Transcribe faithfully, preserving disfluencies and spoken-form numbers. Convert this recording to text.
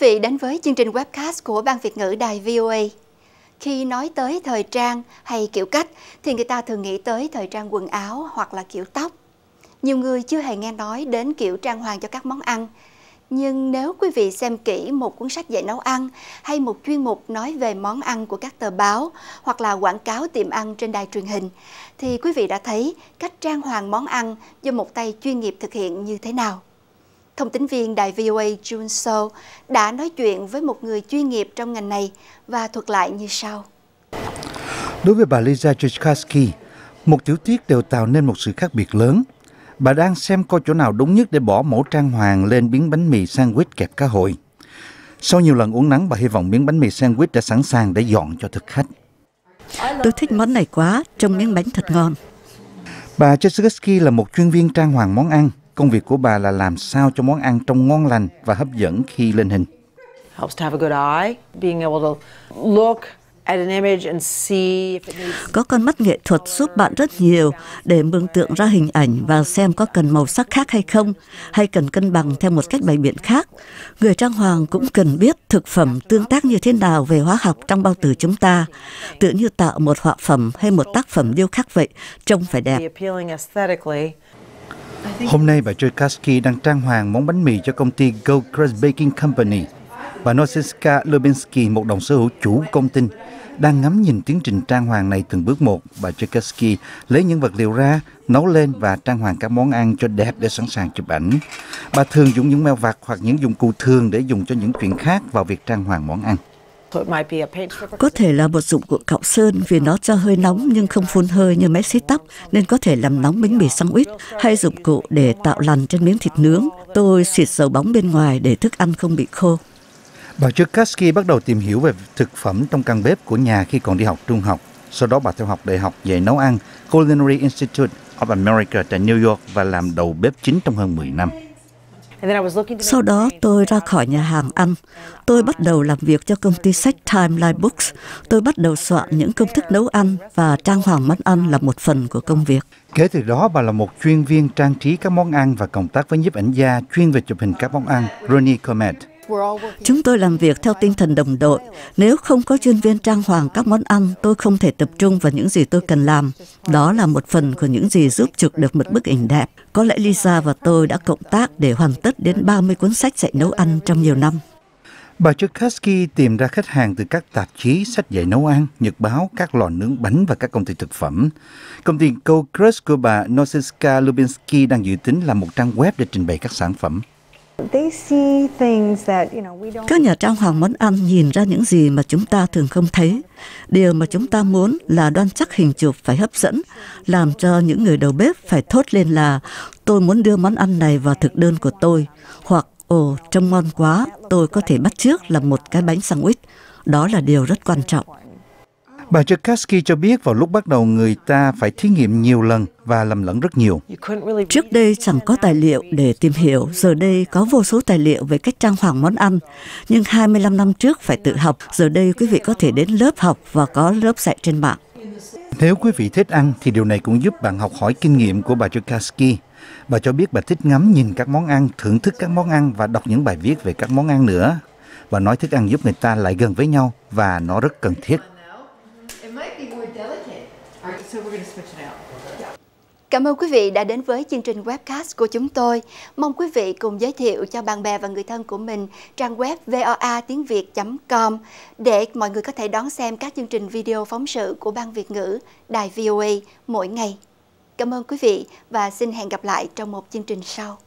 vị đến với chương trình webcast của Ban Việt ngữ Đài vê o a. Khi nói tới thời trang hay kiểu cách thì người ta thường nghĩ tới thời trang quần áo hoặc là kiểu tóc. Nhiều người chưa hề nghe nói đến kiểu trang hoàng cho các món ăn. Nhưng nếu quý vị xem kỹ một cuốn sách dạy nấu ăn hay một chuyên mục nói về món ăn của các tờ báo hoặc là quảng cáo tiệm ăn trên đài truyền hình thì quý vị đã thấy cách trang hoàng món ăn do một tay chuyên nghiệp thực hiện như thế nào. Thông tin viên đài vê o a Jun So đã nói chuyện với một người chuyên nghiệp trong ngành này và thuật lại như sau. Đối với bà Lisa Cieslewicz, một tiểu tiết đều tạo nên một sự khác biệt lớn. Bà đang xem coi chỗ nào đúng nhất để bỏ mẫu trang hoàng lên miếng bánh mì sandwich kẹp cá hồi. Sau nhiều lần uốn nắn, bà hy vọng miếng bánh mì sandwich đã sẵn sàng để dọn cho thực khách. Tôi thích món này quá, trông miếng bánh thật ngon. Bà Chukaski là một chuyên viên trang hoàng món ăn. Công việc của bà là làm sao cho món ăn trông ngon lành và hấp dẫn khi lên hình. Có con mắt nghệ thuật giúp bạn rất nhiều để mường tượng ra hình ảnh và xem có cần màu sắc khác hay không, hay cần cân bằng theo một cách bày biện khác. Người trang hoàng cũng cần biết thực phẩm tương tác như thế nào về hóa học trong bao tử chúng ta. Tự như tạo một họa phẩm hay một tác phẩm điêu khắc vậy, trông phải đẹp. Hôm nay bà Chukowski đang trang hoàng món bánh mì cho công ty Gold Crest Baking Company. Bà Noziska Lubinski, một đồng sở hữu chủ công ty, đang ngắm nhìn tiến trình trang hoàng này từng bước một. Bà Chukowski lấy những vật liệu ra, nấu lên và trang hoàng các món ăn cho đẹp để sẵn sàng chụp ảnh. Bà thường dùng những mèo vặt hoặc những dụng cụ thường để dùng cho những chuyện khác vào việc trang hoàng món ăn. Có thể là một dụng cụ cạo sơn vì nó cho hơi nóng nhưng không phun hơi như máy sấy tóc, nên có thể làm nóng bánh mì sandwich, hay dụng cụ để tạo lằn trên miếng thịt nướng. Tôi xịt dầu bóng bên ngoài để thức ăn không bị khô. Bà Chukowski bắt đầu tìm hiểu về thực phẩm trong căn bếp của nhà khi còn đi học trung học. Sau đó bà theo học đại học dạy nấu ăn Culinary Institute of America tại New York và làm đầu bếp chính trong hơn mười năm. Sau đó tôi ra khỏi nhà hàng ăn. Tôi bắt đầu làm việc cho công ty sách Timeline Books. Tôi bắt đầu soạn những công thức nấu ăn và trang hoàng món ăn là một phần của công việc. Kể từ đó, bà là một chuyên viên trang trí các món ăn và cộng tác với nhiếp ảnh gia chuyên về chụp hình các món ăn Ronnie Comet. Chúng tôi làm việc theo tinh thần đồng đội. Nếu không có chuyên viên trang hoàng các món ăn, tôi không thể tập trung vào những gì tôi cần làm. Đó là một phần của những gì giúp chụp được một bức ảnh đẹp. Có lẽ Lisa và tôi đã cộng tác để hoàn tất đến ba mươi cuốn sách dạy nấu ăn trong nhiều năm. Bà Chukowski tìm ra khách hàng từ các tạp chí, sách dạy nấu ăn, nhật báo, các lò nướng bánh và các công ty thực phẩm. Công ty Co-crust của bà Noziska Lubinski đang dự tính là một trang web để trình bày các sản phẩm. Các nhà trang hoàng món ăn nhìn ra những gì mà chúng ta thường không thấy. Điều mà chúng ta muốn là đoan chắc hình chụp phải hấp dẫn, làm cho những người đầu bếp phải thốt lên là tôi muốn đưa món ăn này vào thực đơn của tôi, hoặc ồ, trông ngon quá, tôi có thể bắt chước làm một cái bánh sandwich. Đó là điều rất quan trọng. Bà Chukowski cho biết vào lúc bắt đầu người ta phải thí nghiệm nhiều lần và lầm lẫn rất nhiều. Trước đây chẳng có tài liệu để tìm hiểu, giờ đây có vô số tài liệu về cách trang hoàng món ăn. Nhưng hai mươi lăm năm trước phải tự học, giờ đây quý vị có thể đến lớp học và có lớp dạy trên mạng. Nếu quý vị thích ăn thì điều này cũng giúp bạn học hỏi kinh nghiệm của bà Chukowski. Bà cho biết bà thích ngắm nhìn các món ăn, thưởng thức các món ăn và đọc những bài viết về các món ăn nữa. Bà nói thức ăn giúp người ta lại gần với nhau và nó rất cần thiết. Cảm ơn quý vị đã đến với chương trình webcast của chúng tôi. Mong quý vị cùng giới thiệu cho bạn bè và người thân của mình trang web voa tiếng việt chấm com để mọi người có thể đón xem các chương trình video phóng sự của Ban Việt ngữ Đài vê o a mỗi ngày. Cảm ơn quý vị và xin hẹn gặp lại trong một chương trình sau.